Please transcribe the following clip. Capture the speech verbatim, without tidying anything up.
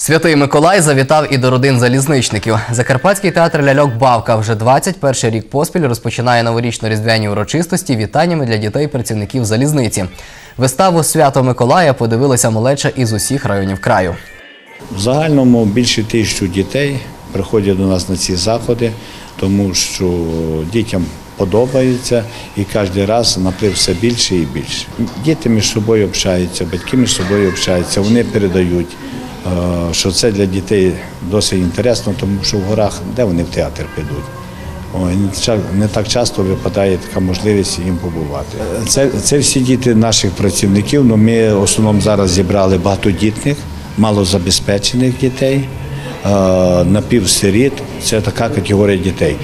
Святий Миколай завітав і до родин залізничників. Закарпатський театр «Ляльок-Бавка» вже двадцять перший рік поспіль розпочинає новорічно-різдвяні урочистості вітаннями для дітей-працівників залізниці. Виставу «Свято Миколая» подивилася малеча із усіх районів краю. В загальному більше тисячі дітей приходять до нас на ці заходи, тому що дітям подобається і кожен раз наплив все більше і більше. Діти між собою общаються, батьки між собою общаються, вони передають, що це для дітей досить інтересно, тому що в горах, де вони в театр підуть, не так часто випадає така можливість їм побувати. Це, це всі діти наших працівників, але ми в основному зараз зібрали багатодітних, малозабезпечених дітей, напівсиріт, це така категорія дітей.